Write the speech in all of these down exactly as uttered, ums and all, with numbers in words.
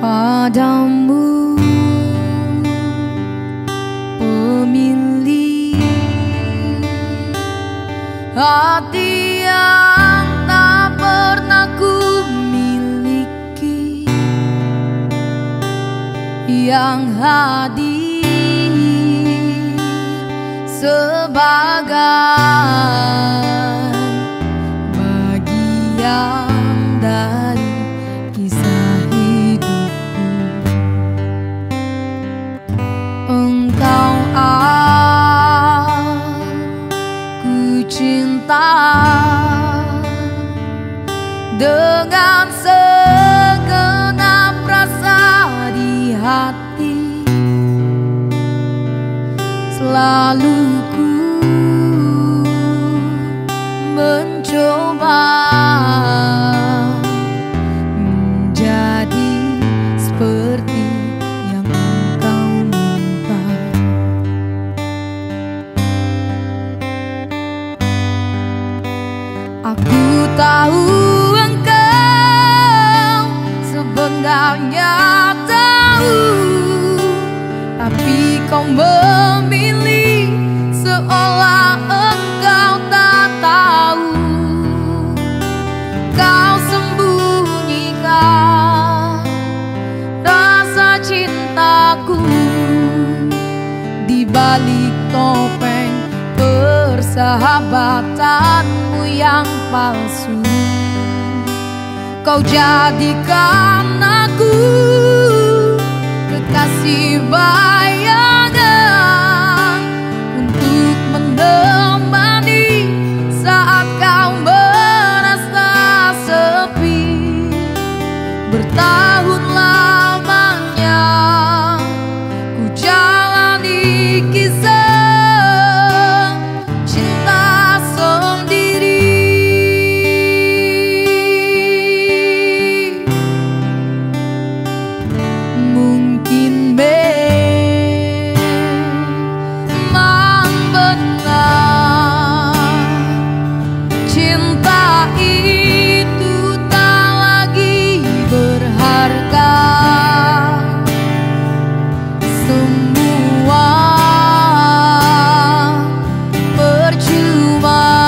padamu, pemilik hati yang tak pernah ku miliki, yang hadir sebagai bagian dari kisah hidupku. Engkau aku cinta dengan segenap rasa di hati, selalu ku mencoba menjadi seperti yang engkau minta. Aku tahu engkau sebenarnya tahu, tapi kau memilih seolah engkau tak tahu. Kau sembunyikan rasa cintaku di balik topeng persahabatanmu yang palsu. Kau jadikan aku kekasih bayangan untuk menemani saat kau merasa sepi. Bertahun lamanya ku jalani kisah cinta sendiri. Mungkin memang benar cinta itu tak lagi berharga. Semua percuma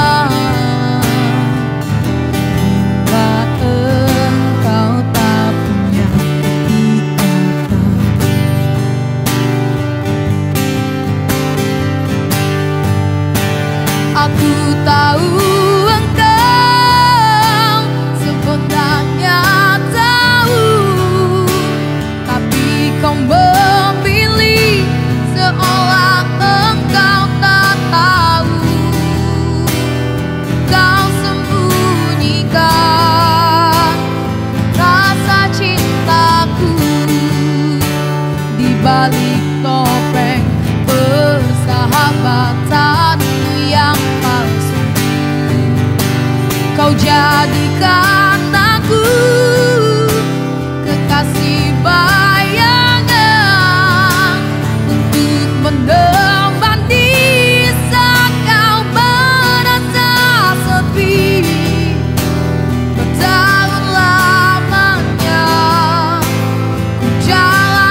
bila engkau tak punya ikatan. Aku tahu engkau sebenarnya tahu, tapi kau memilih seolah engkau tak tahu. Kau sembunyikan rasa cintaku di balik topeng persahabatanmu yang palsu. Kau jadikan aku kekasih bayangan untuk menemani saat kau merasa sepi. Bertahun lamanya ku jalani kisah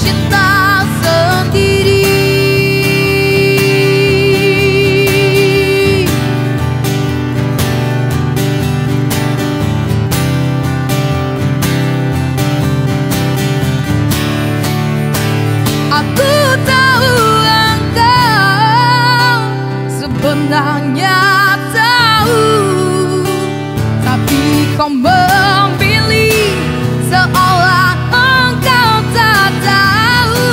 cinta sendiri. Aku tahu engkau sebenarnya tahu, tapi kau memilih seolah engkau tak tahu.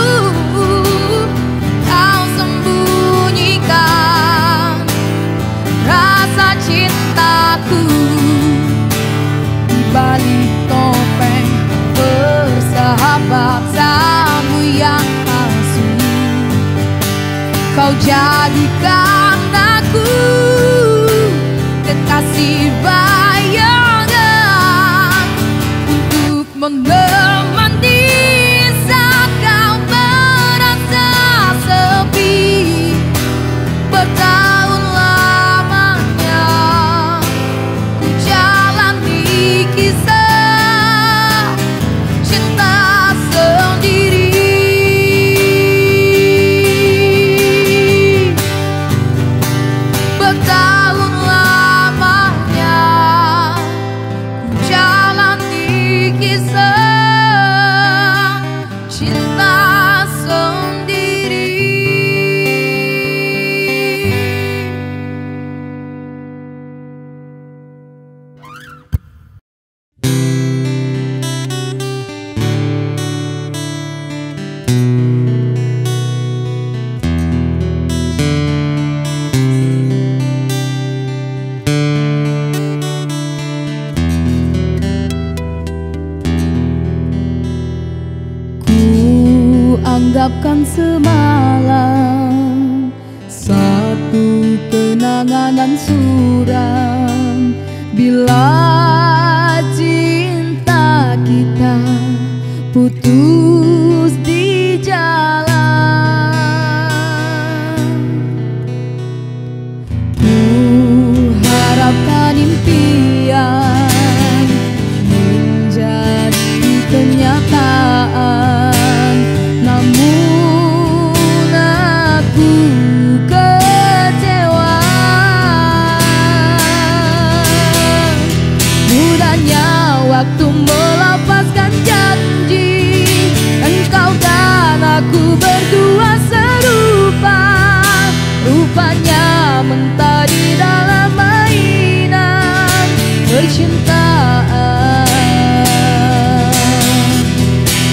Kau sembunyikan rasa cintaku di balik topeng persahabatanmu yang palsu. Kau jadikan aku kekasih bayangan untuk menemani saat kau merasa sepi. Bertahun lamanya ku jalani kisah mengungkapkan semalam satu kenangan suram. Bila cinta kita putus di jalan, ku harapkan impian menjadi kenyataan. Waktu melepaskan janji, engkau dan aku berdua serupa. Rupanya mentari dalam mainan percintaan.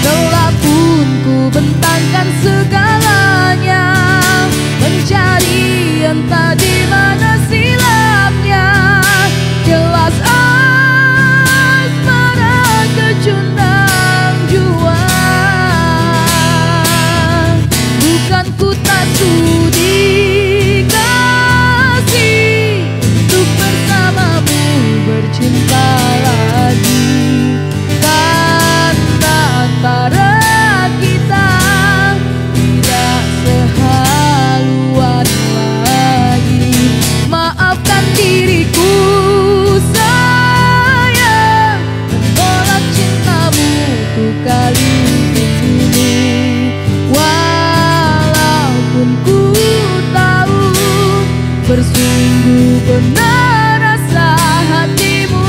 Telah pun ku bentangkan segalanya, mencari entah di mana silapnya. Jelas cundang juang, bukan ku tak sudi kasih untuk bersamamu bercinta lagi. Karena antara kita tidak sehaluan lagi. Maafkan diriku. Bersungguh benar rasa hatimu,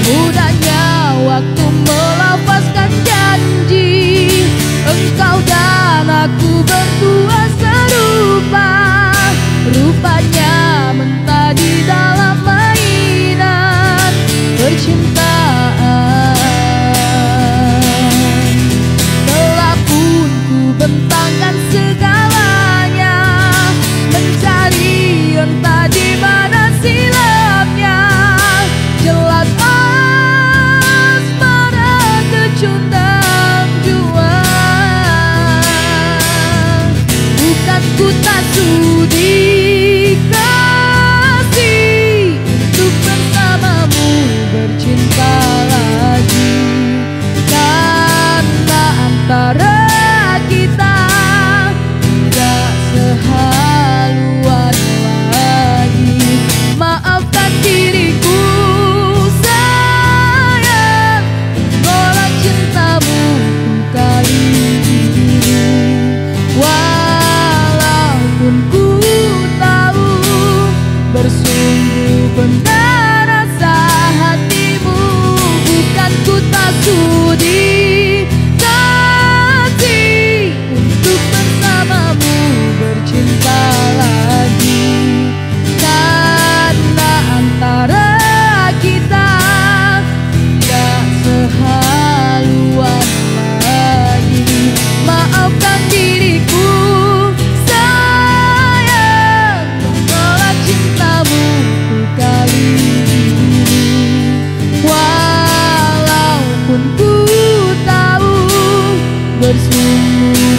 mudahnya waktu melepaskan janji. Engkau dan aku berdua serupa, rupanya mentah di dalam mainan percintaan. Telah pun ku bentangkan segala entah di mana silapnya. Jelas asmara kecundang juang, bukan ku tak sudi kasih untuk bersamamu bercinta lagi. Karena antara kita tidak sehat.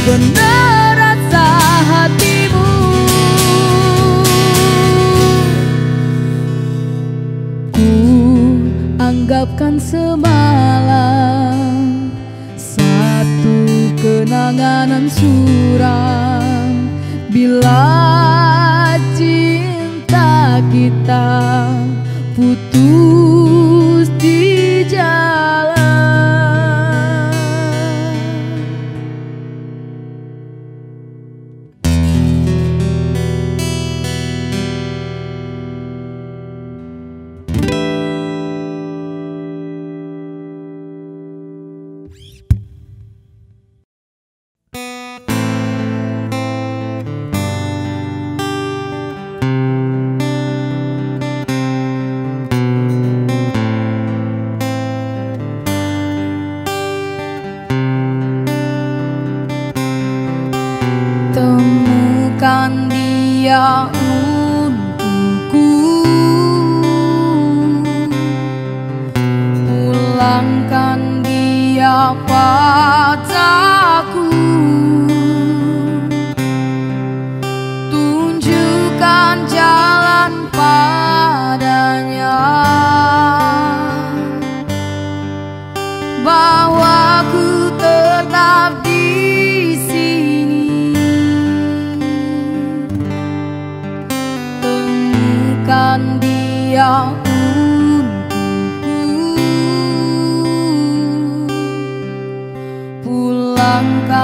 Benar rasa hatimu, ku anggapkan semalam satu kenangan suram. Bila cinta kita putus di jalan.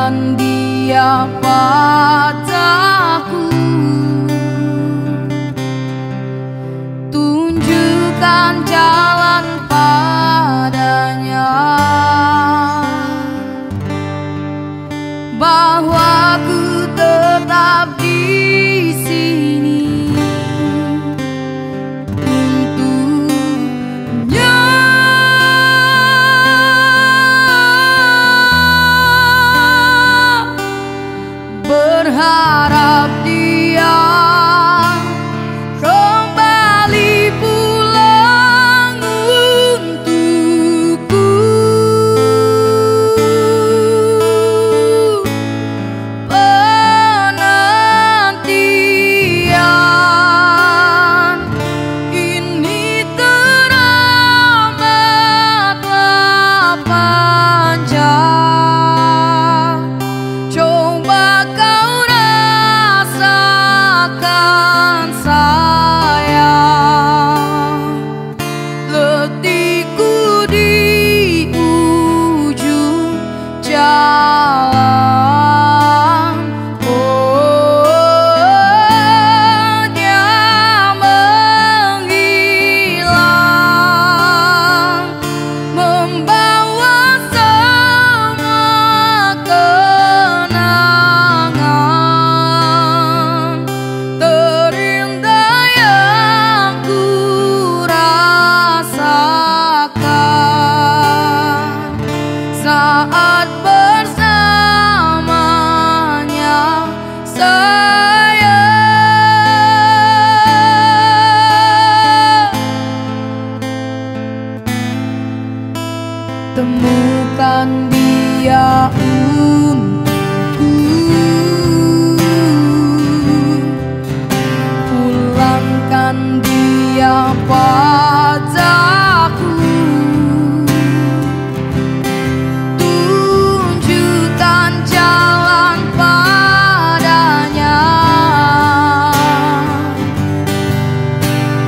dan dia padaku. Tunjukkan jalan padanya, bahwa ku tetap di sini untuknya. Berharap dia kembali pulang untukku. Penantian ini teramatlah panjang. Coba kau rasakan sayang, letihku di ujung jalan. Oh, dia menghilang, membawa semua kenangan terindah yang ku rasakan saat bersamanya saya. Temukan dia untukku, pulangkan dia padaku. Tunjukkan jalan padanya,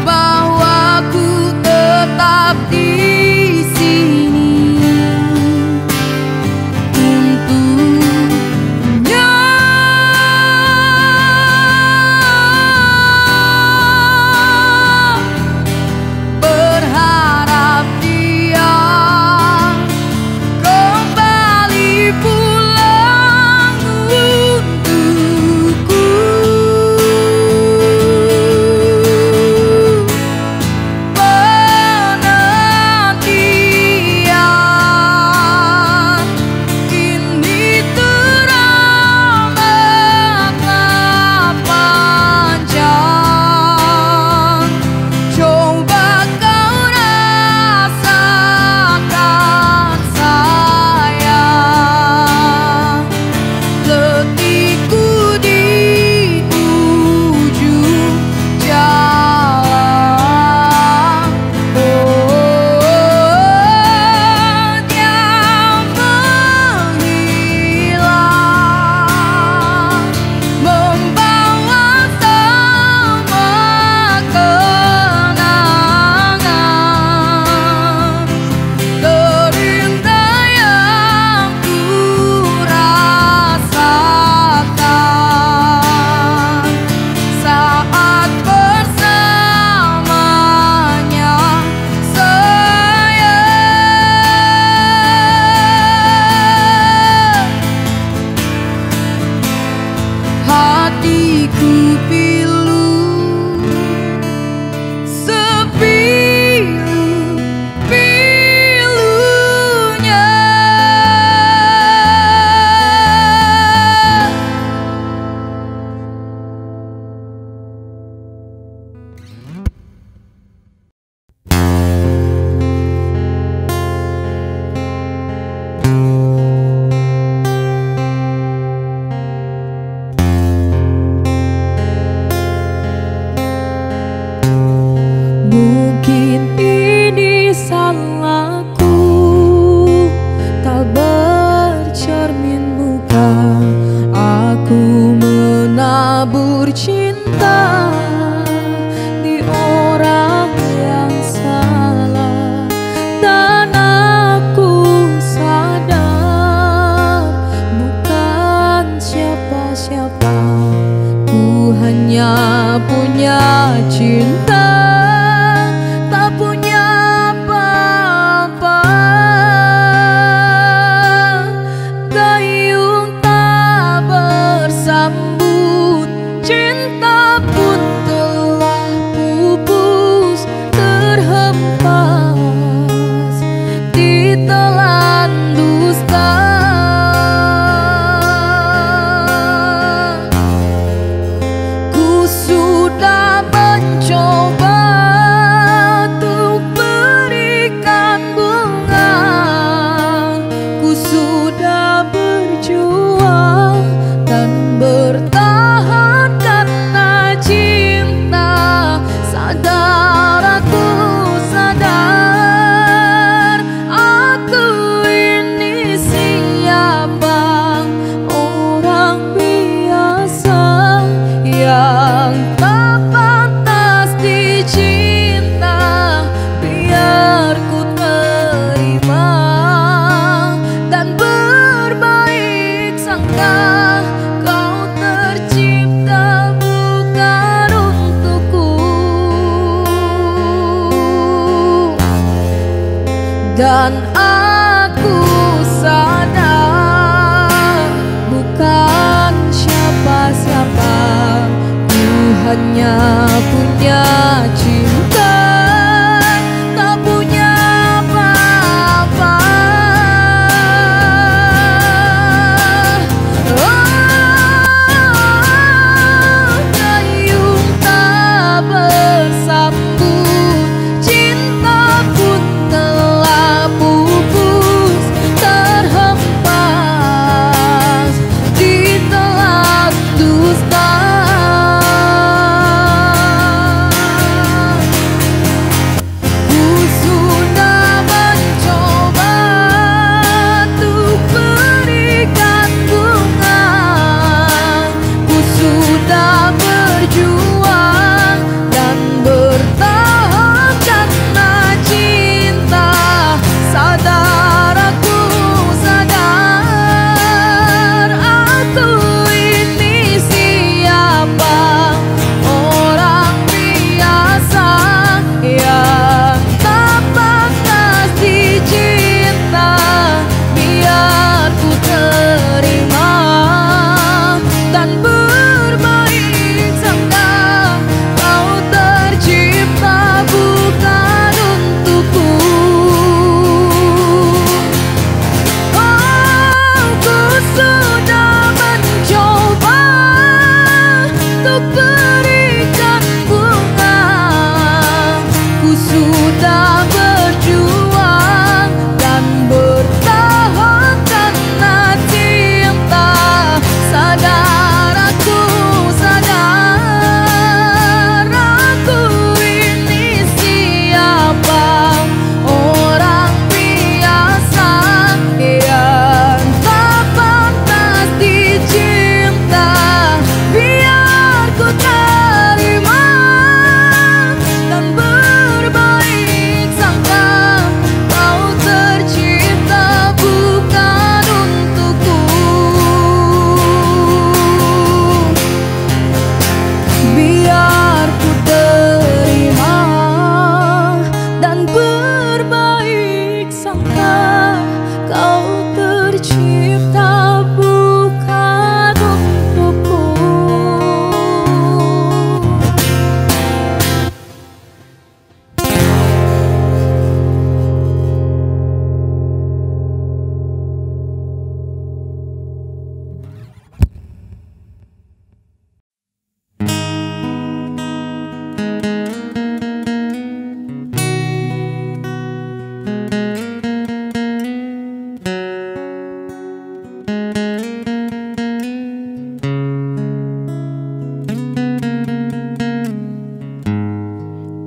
bahwa ku tetap di sini untuknya. Berharap dia kembali pulang untukku. Penantian dan aku sadar bukan siapa-siapa, ku hanya punya cinta, tak punya apa-apa. Oh, dayung tak bersambut,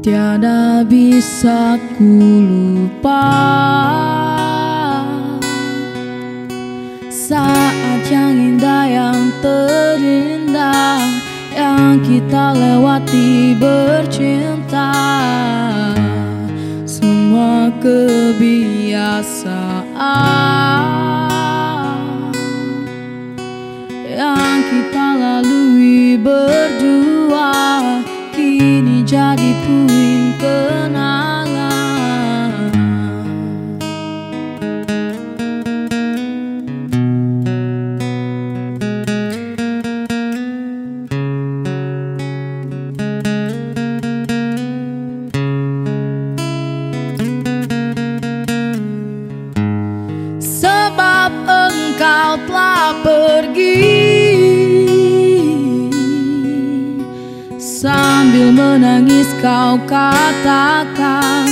tiada bisa ku lupa saat yang indah, yang terindah yang kita lewati bercinta. Semua kebiasaan yang kita lalui berdua kini jadi puing kenangan. Sebab engkau telah pergi sambil menangis, kau katakan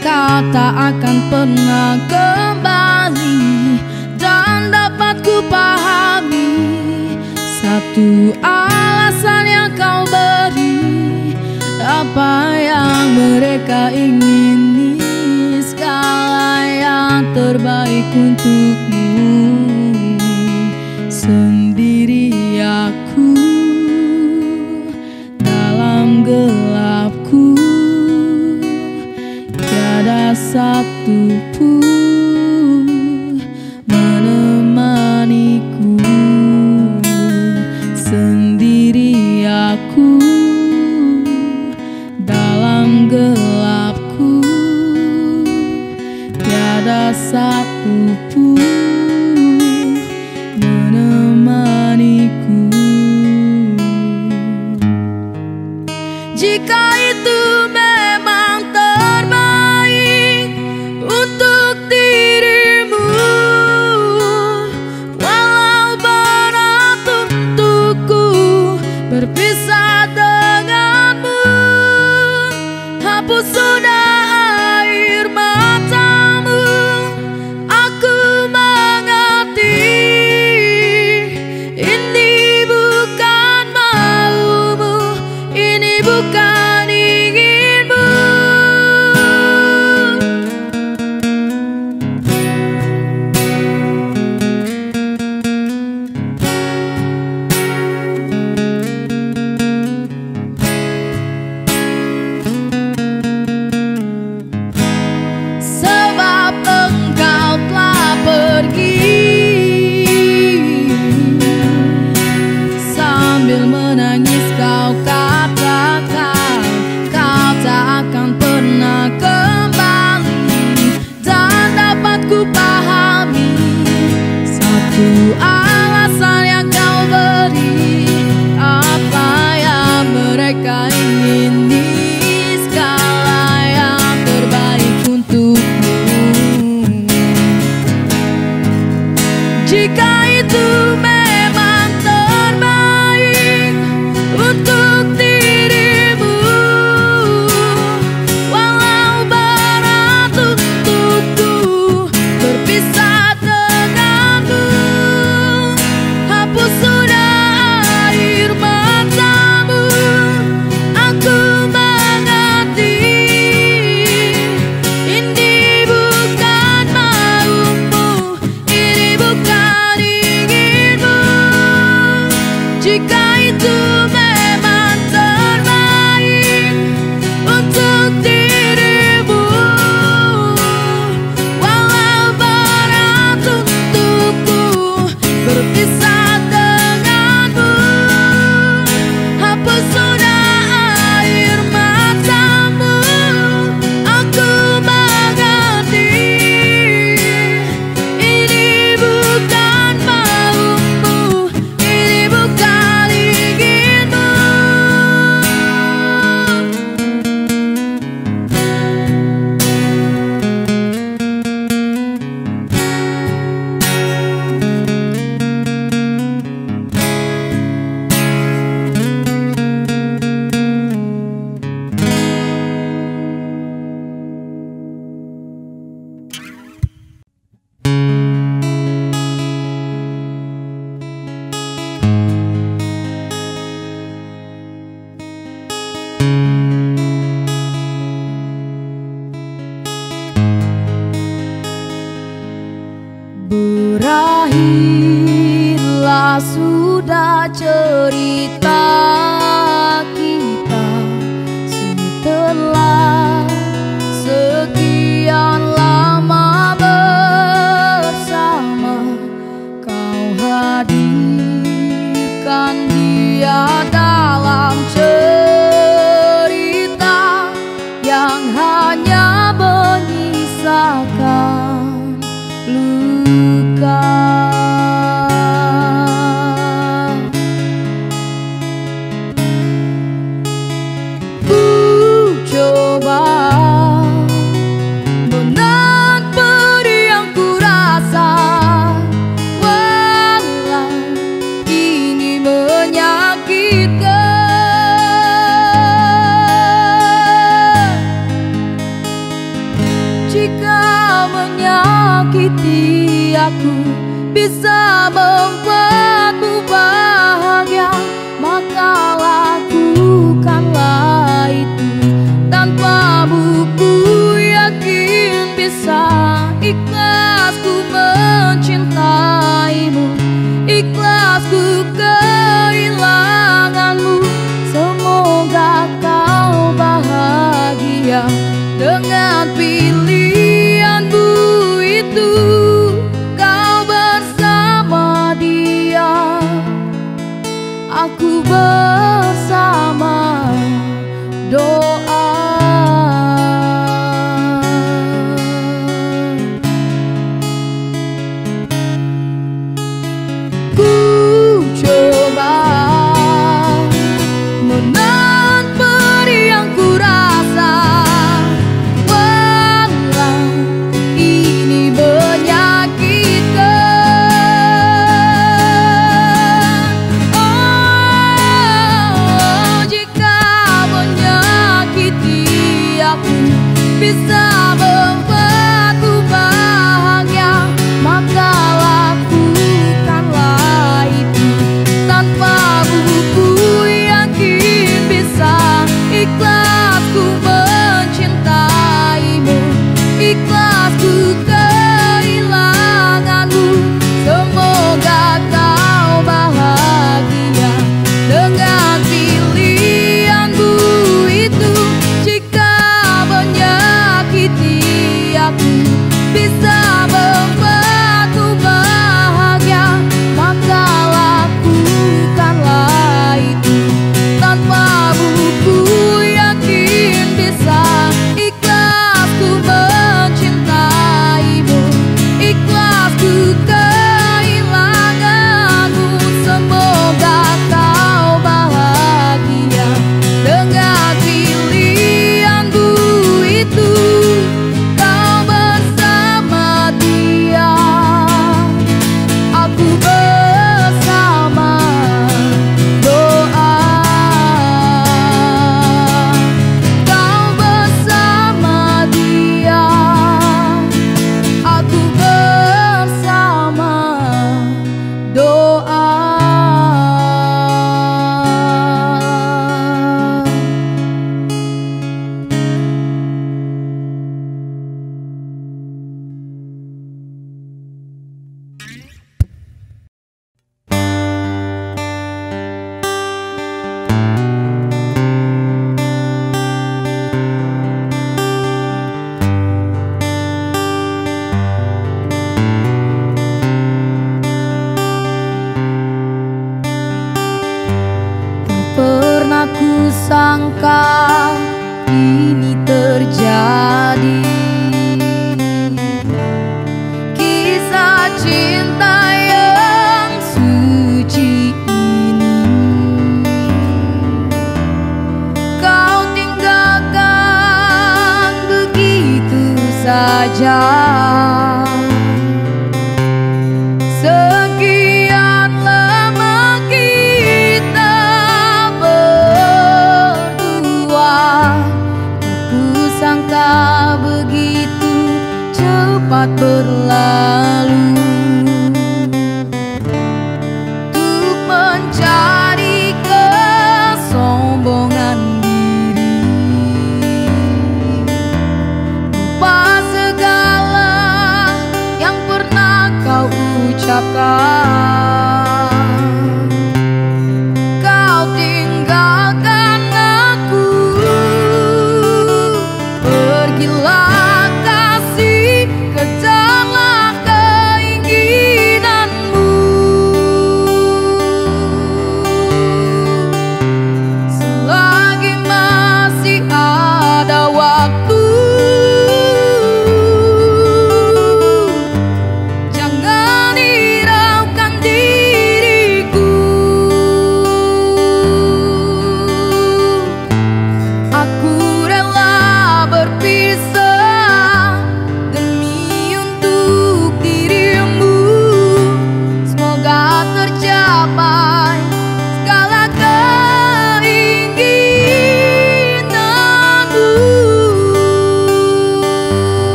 kata akan pernah kembali. Dan dapat ku pahami satu alasan yang kau beri, apa yang mereka ingini, segala yang terbaik untukmu. Sendiri aku gelapku, tiada satu pun menemaniku. Sendiri aku dalam gelapku, tiada satu pun menemaniku. Jika itu memang terbaik untuk dirimu, walau berat untukku berpisah denganmu, hapus sudah air matamu. Aku mengerti ini bukan maumu, ini bukan inginmu. Sebab engkau telah pergi sambil menangis, kau katakan kau tak akan pernah kembali. Dan dapat ku pahami satu alasan yang kau beri. Apa yang mereka ingini, segala yang terbaik untukmu. Jika itu memang terbaik untuk dirimu, walau berat untukku berpisah denganmu, hapus sudah air matamu. Aku mengerti ini bukan maumu, ini bukan inginmu. Jika itu memang terbaik untuk dirimu, walau berat untukku berpisah denganmu, hapus sudah air matamu. Aku mengerti ini bukan maumu, ini bukan inginmu. Berakhirlah sudah cerita kita setelah sekian lama bersama. Kau hadirkan dia dalam cerita yang hanya menyisakan aku bisa membuatmu bahagia, maka lakukanlah itu. Tanpamu ku yakin bisa, ikhlasku mencintaimu, ikhlasku kehilanganmu. Semoga kau bahagia dengan pilihanmu itu. Aku bersama doa. Pergilah kasih, kejarlah kasih.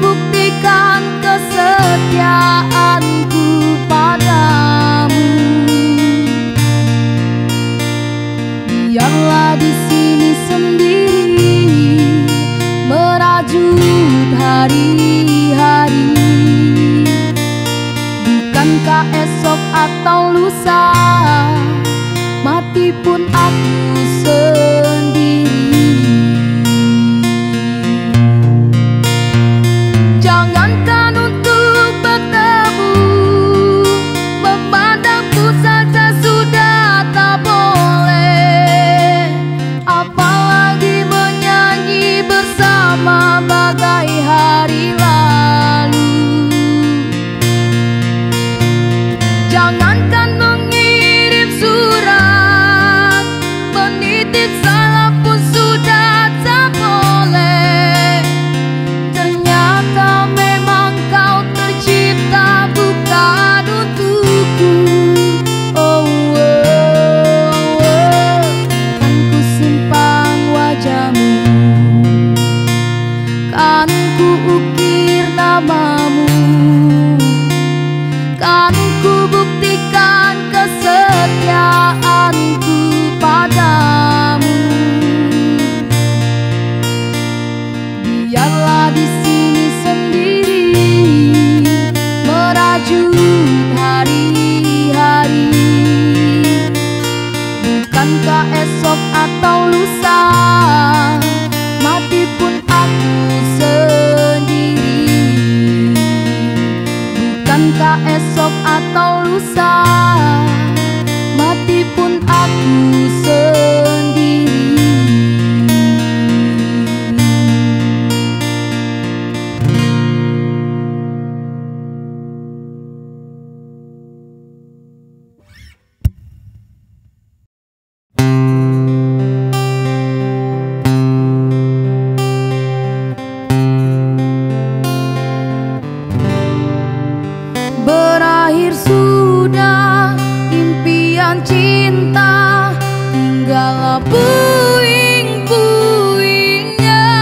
buktikan kesetiaanku padamu. Biarlah di sini sendiri merajut hari-hari. Bukankah esok atau lusa mati pun aku sendiri. Jangankan untuk bertemu, memandangku saja sudah tak boleh, apalagi menyanyi bersama bagai hari lalu. Jangankan mengirim surat, menitip salam pun sudah tak boleh. Ternyata memang kau tercipta bukan untukku. Oh, oh, oh. Kan ku simpan wajahmu, kan ku ukir namamu, kan ku buktikan kesetiaanku padamu. Biarlah di sini sendiri merajut hari-hari. Bukankah esok atau lusa mati pun aku sendiri. Bukankah esok atau lusa mati pun aku sendiri. Berakhir sudah impian cinta, tinggallah puing-puingnya.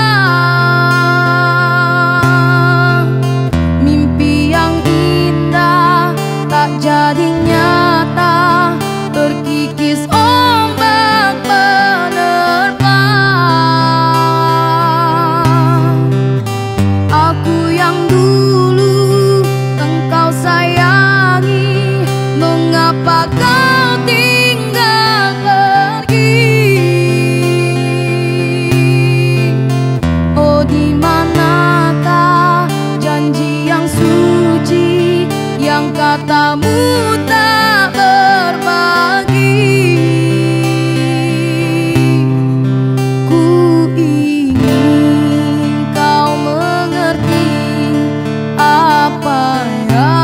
Mimpi yang indah tak jadi nyata, terkikis ombak penerpa. Aku yang sayangi, mengapa kau tinggal pergi? Oh, di manakah janji yang suci, yang katamu tak berbagi? Ku ingin kau mengerti apa yang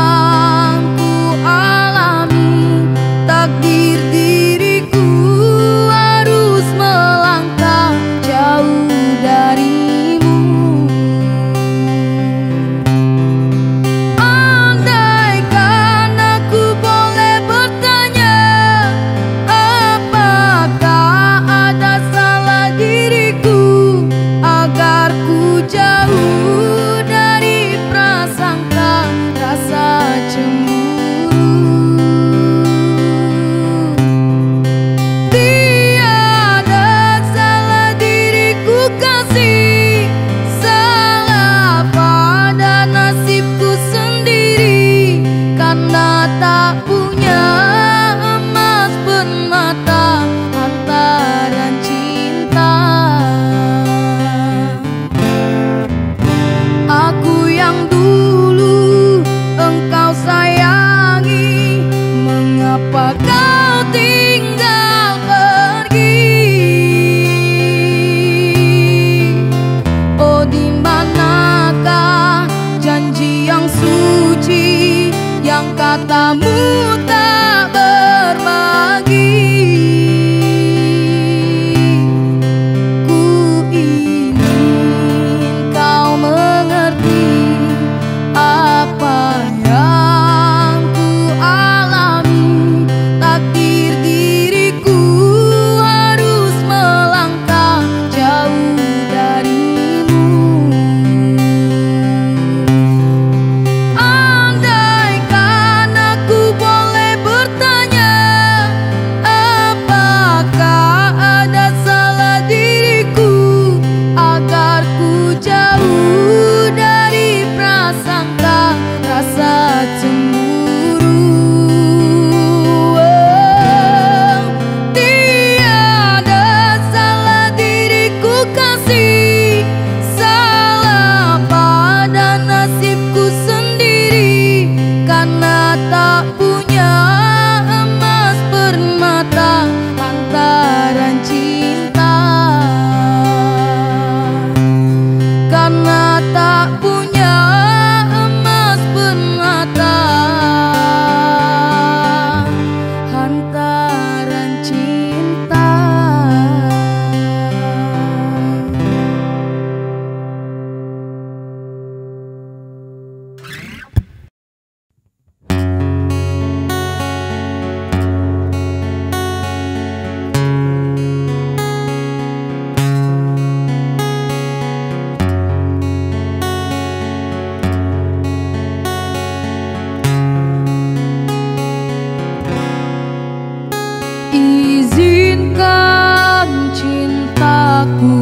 aku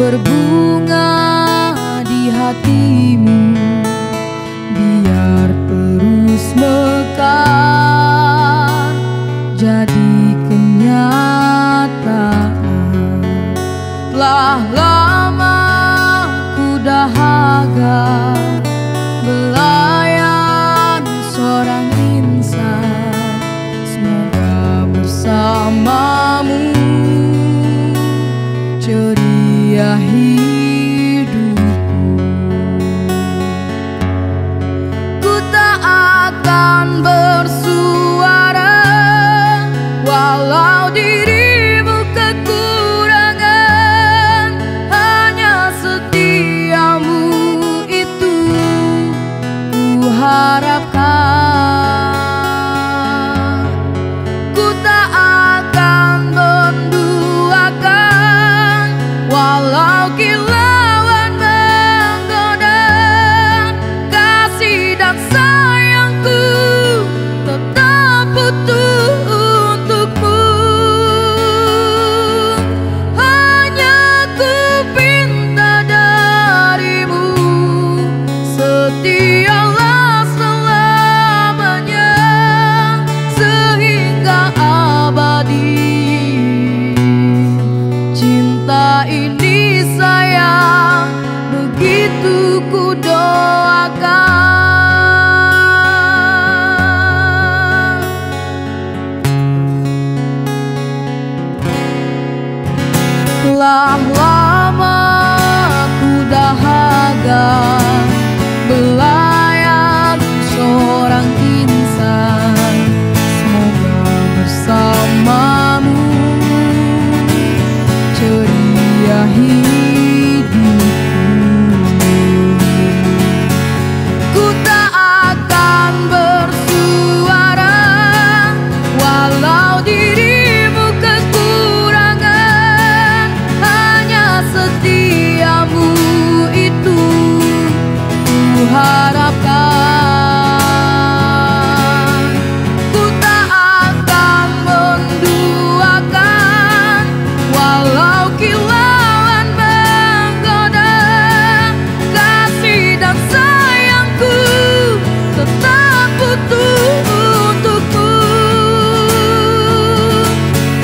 berbunga di hatimu, biar terus mekar jadi kenyataan. Telah lama ku dahaga belayan seorang insan, semoga bersamamu ceria hidupku. Ku tak akan bersuara walau dirimu kekurangan, hanya setiamu itu ku harapkan. Ku tak akan menduakan walau kilauan menggoda, kasih dan sayangku tetap utuh untukmu.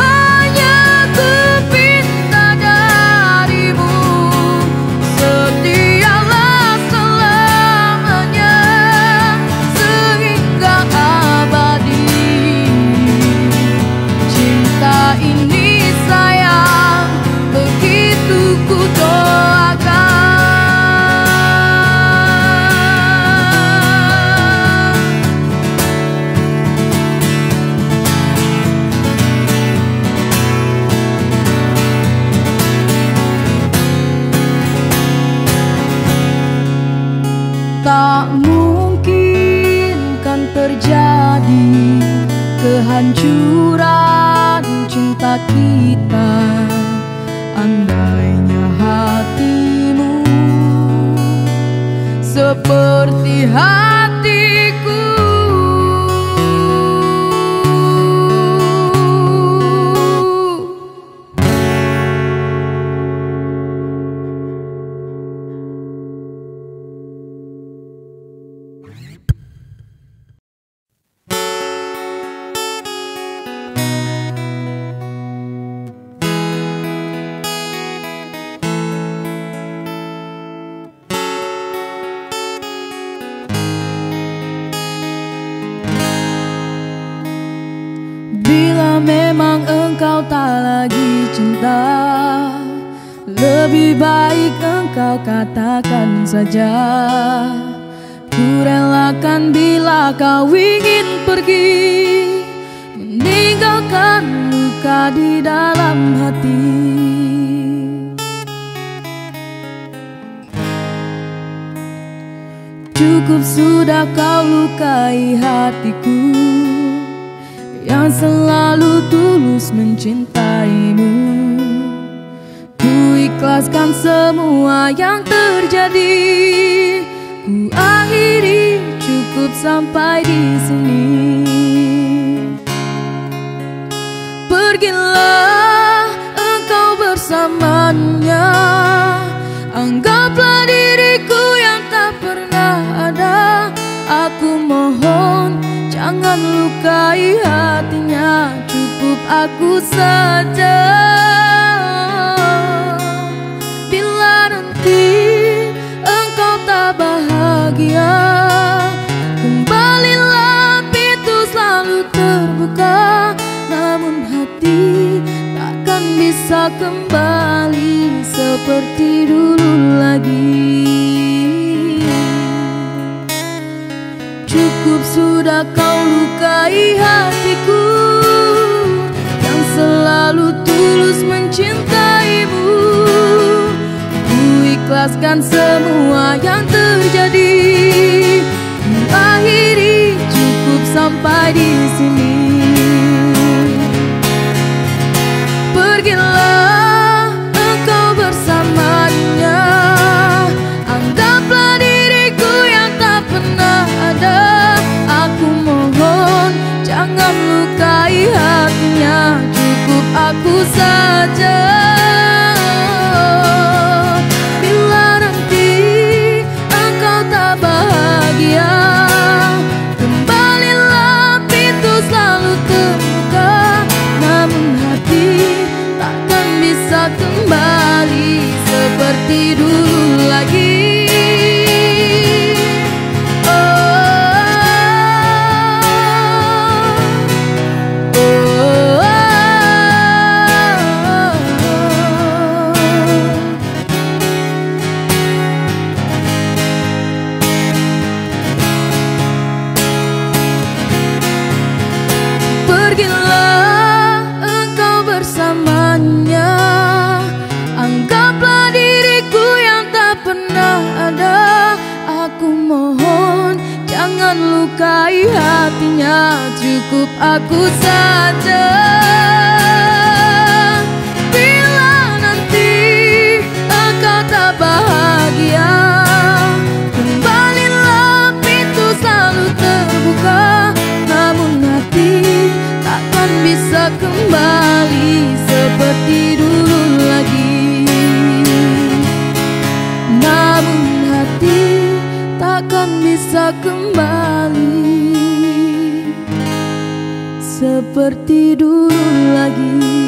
Hanya ku pinta darimu, setialah selamanya sehingga abadi. Cinta ini sayang, begitu ku doakan. Telah lama ku dahaga belayan seorang insan, semoga bersama kehancuran cinta kita. Andainya hatimu seperti hatiku, lebih baik engkau katakan saja. Ku relakan bila kau ingin pergi, meninggalkan luka di dalam hati. Cukup sudah kau lukai hatiku yang selalu tulus mencintaimu. Ikhlaskan semua yang terjadi, ku akhiri cukup sampai di sini. Pergilah engkau bersama mencintai hatinya, cukup aku saja. Bila nanti engkau tak bahagia, kembalilah, pintu selalu terbuka, namun hati takkan bisa kembali seperti dulu lagi. Cukup sudah kau lukai hatiku yang selalu tulus mencintaimu. Ku ikhlaskan semua yang terjadi. Ku akhiri, cukup sampai di sini. Pergilah engkau bersamanya. Anggaplah diriku yang tak pernah ada. Aku mohon jangan lukai hatinya, cukup aku saja. Bila nanti engkau tak bahagia, kembalilah, pintu selalu terbuka, namun hati takkan bisa kembali seperti dulu lagi. Pergilah engkau bersamanya. Anggaplah diriku yang tak pernah ada. Aku mohon jangan lukai hatinya, cukup aku saja. Bila nanti engkau tak bahagia, kembalilah, pintu selalu terbuka, namun hati takkan bisa kembali seperti dulu lagi. Namun hati takkan bisa kembali seperti dulu lagi.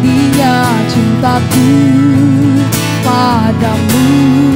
dia cintaku padamu.